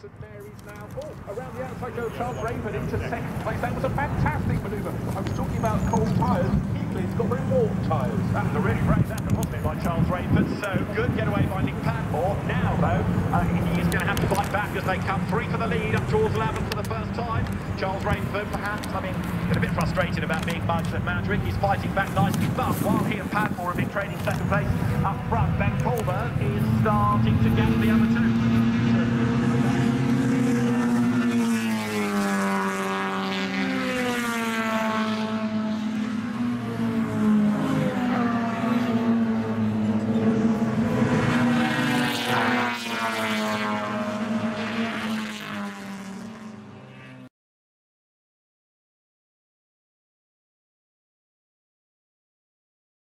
St Mary's now. Oh, around the outside goes Charles Rainford into second place. That was a fantastic manoeuvre. I was talking about cold tyres. Heatley's got very warm tyres. That was a really brave effort, wasn't it, by Charles Rainford? So good getaway by Nick Padmore. Now, though, he's going to have to fight back as they come. Three for the lead up towards 11 for the first time. Charles Rainford, perhaps, he's a bit frustrated about being budged at Mount Rick. He's fighting back nicely, but while he and Padmore